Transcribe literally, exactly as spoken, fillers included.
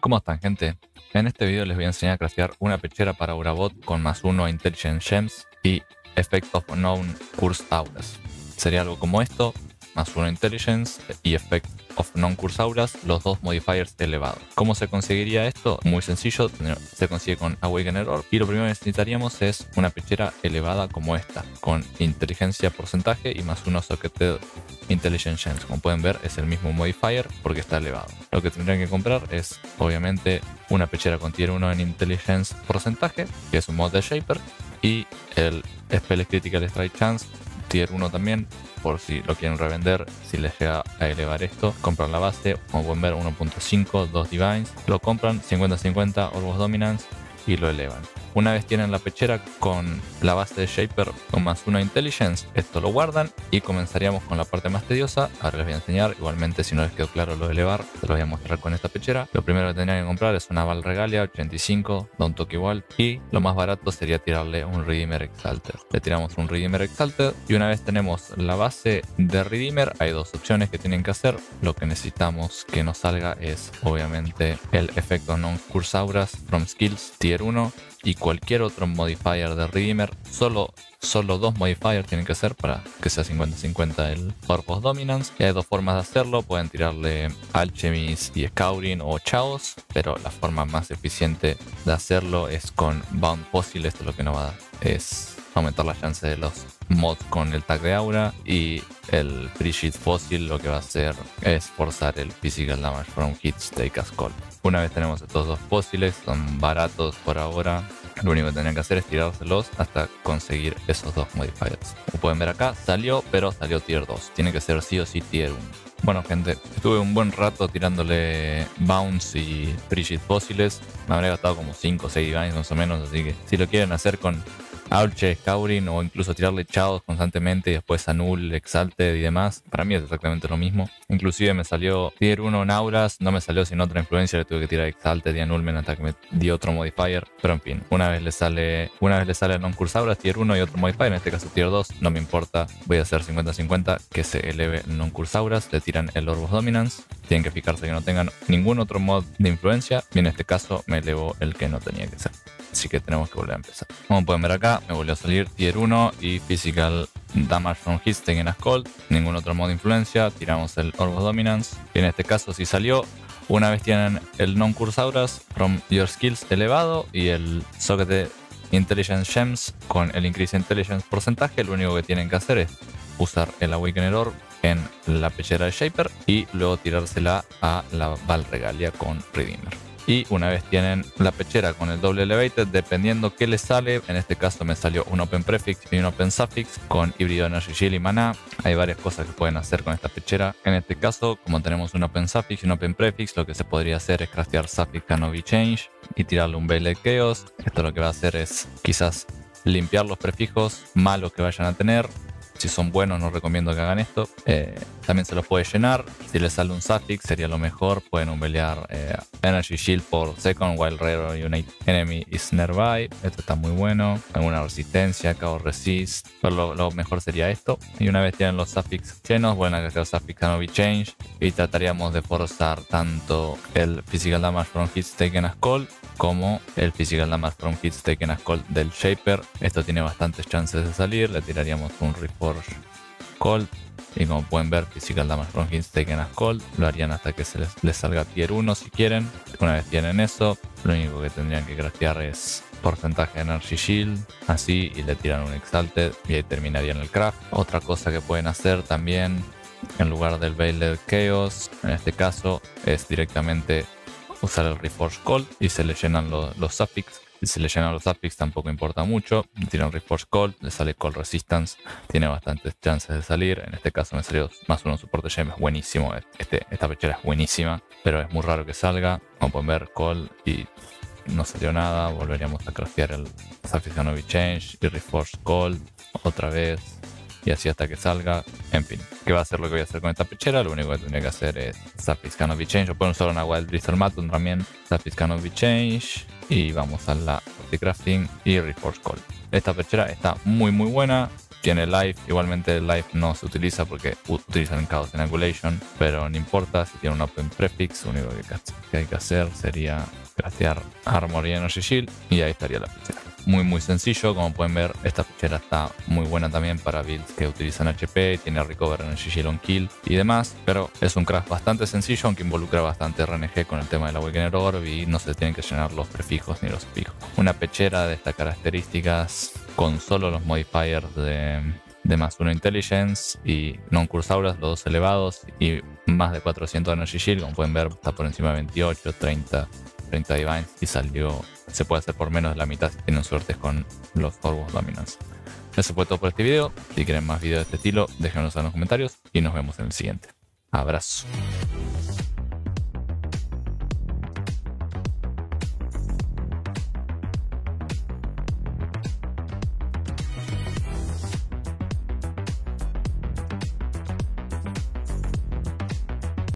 ¿Cómo están, gente? En este video les voy a enseñar a craftear una pechera para AuraBot con más uno a Intelligent Gems y Effect of Known Curse Auras. Sería algo como esto, más uno Intelligence y Effect of Non-Curse Auras, los dos modifiers elevados. ¿Cómo se conseguiría esto? Muy sencillo, se consigue con Awaken Error y lo primero que necesitaríamos es una pechera elevada como esta, con inteligencia porcentaje y más uno Socketed Intelligence Chance. Como pueden ver, es el mismo modifier porque está elevado. Lo que tendrían que comprar es, obviamente, una pechera con tier uno en Intelligence porcentaje, que es un mod de Shaper, y el Spell Critical Strike Chance, tier uno también, por si lo quieren revender, si les llega a elevar esto. Compran la base, como pueden ver, uno punto cinco, dos Divines, lo compran, cincuenta cincuenta, Orb of Dominance, y lo elevan. Una vez tienen la pechera con la base de Shaper con más uno Intelligence, esto lo guardan y comenzaríamos con la parte más tediosa. Ahora les voy a enseñar, igualmente si no les quedó claro lo de elevar, se lo voy a mostrar con esta pechera. Lo primero que tendrían que comprar es una Vaal Regalia ochenta y cinco, da un toque igual, y lo más barato sería tirarle un Redeemer Exalter. Le tiramos un Redeemer Exalter y una vez tenemos la base de Redeemer, hay dos opciones que tienen que hacer. Lo que necesitamos que nos salga es, obviamente, el Effect of Non-Curse Auras from Skills, tier uno, y cualquier otro modifier de Redeemer. Solo, solo dos modifiers tienen que ser para que sea cincuenta cincuenta el Corpus Dominance. Y hay dos formas de hacerlo, pueden tirarle Alchemist y Scouring o Chaos, pero la forma más eficiente de hacerlo es con Bound Fossil. Esto es lo que nos va a dar, es aumentar la chance de los mods con el tag de aura, y el Pre-Sheet Fossil lo que va a hacer es forzar el Physical Damage from Hits de Call. Una vez tenemos estos dos fósiles, son baratos por ahora, lo único que tendrían que hacer es tirárselos hasta conseguir esos dos modifiers. Como pueden ver acá, salió, pero salió tier dos, tiene que ser sí o sí tier uno. Bueno, gente, estuve un buen rato tirándole Bounce y Pre-Sheet Fósiles, me habré gastado como cinco o seis divines más o menos, así que si lo quieren hacer con Arche, Scouring o incluso tirarle Chaos constantemente y después Anul, Exalted y demás, para mí es exactamente lo mismo. Inclusive me salió tier uno en Auras, no me salió sin otra influencia, le tuve que tirar Exalted y Anulmen hasta que me dio otro modifier, pero en fin, una vez le sale una vez le sale Non-Curse Auras tier uno y otro modifier, en este caso tier dos, no me importa, voy a hacer cincuenta cincuenta que se eleve Non-Curse Auras, le tiran el Orb of Dominance, tienen que fijarse que no tengan ningún otro mod de influencia, y en este caso me elevó el que no tenía que ser, así que tenemos que volver a empezar. Como pueden ver acá, me volvió a salir tier uno y Physical Damage from Hits taken as Cold, ningún otro modo de influencia, tiramos el Orb of Dominance, y en este caso sí salió. Una vez tienen el Non-Curse Auras from your Skills elevado y el Socket de Intelligence Gems con el Increase Intelligence porcentaje, lo único que tienen que hacer es usar el Awaken Orb en la pechera de Shaper y luego tirársela a la Vaal Regalia con Redeemer. Y una vez tienen la pechera con el doble elevated, dependiendo qué les sale, en este caso me salió un open prefix y un open suffix con híbrido Energy Shield y maná. Hay varias cosas que pueden hacer con esta pechera. En este caso, como tenemos un open suffix y un open prefix, lo que se podría hacer es craftear Suffix Canovi Change y tirarle un Veil de Chaos. Esto lo que va a hacer es quizás limpiar los prefijos malos que vayan a tener. Si son buenos, no recomiendo que hagan esto. Eh, también se los puede llenar. Si les sale un suffix, sería lo mejor. Pueden umbelear eh, Energy Shield por Second while Rare Unit Enemy is Nearby. Esto está muy bueno. Alguna resistencia, Call Resist. Pero lo, lo mejor sería esto. Y una vez tienen los suffix llenos, vuelven a crear Suffix Canovi Change. Y trataríamos de forzar tanto el Physical Damage from Hits taken as Cold como el Physical Damage from Hits taken as Cold del Shaper. Esto tiene bastantes chances de salir. Le tiraríamos un Reforge Cold y, como pueden ver, Physical Damage from Hits taken as Cold lo harían hasta que se les, les salga tier uno si quieren. Una vez tienen eso, lo único que tendrían que craftear es porcentaje de Energy Shield, así, y le tiran un Exalted y ahí terminarían el craft. Otra cosa que pueden hacer también, en lugar del Veil de Chaos, en este caso, es directamente usar el Reforge Call y se le llenan lo, los suffix. Si se le llenan los suffix tampoco importa mucho. Tiran Reforge Cold, le sale Call Resistance, tiene bastantes chances de salir. En este caso me salió más uno soporte gem, es buenísimo. Este, esta pechera es buenísima, pero es muy raro que salga. Como pueden ver, Call y no salió nada. Volveríamos a craftear el Suffix Canovi Change y Reforge Cold otra vez, y así hasta que salga. En fin, que va a ser lo que voy a hacer con esta pechera. Lo único que tendría que hacer es Suffix Canovi Change, o pueden usar una Wild Bristol Maton también, Suffix Canovi Change, y vamos a la Crafting y Reforge Call. Esta pechera está muy muy buena. tiene life. Igualmente el life no se utiliza porque utilizan Chaos Annihilation, pero no importa. Si tiene un open prefix, lo único que hay que hacer sería craftear Armor y Energy Shield y ahí estaría la fichera. Muy muy sencillo, como pueden ver esta fichera está muy buena también para builds que utilizan H P, tiene recover, energy shield on kill y demás, pero es un craft bastante sencillo aunque involucra bastante R N G con el tema del Awakened Orb y no se tienen que llenar los prefijos ni los picos. Una pechera de estas características con solo los modifiers de, de más uno Intelligence y Non-Curse Auras, los dos elevados y más de cuatrocientos de Energy Shield, como pueden ver está por encima de veintiocho, treinta, treinta Divines y salió, se puede hacer por menos de la mitad si tienen suerte con los Orb of Dominance. Eso fue todo por este video, si quieren más videos de este estilo déjenlos en los comentarios y nos vemos en el siguiente. Abrazo.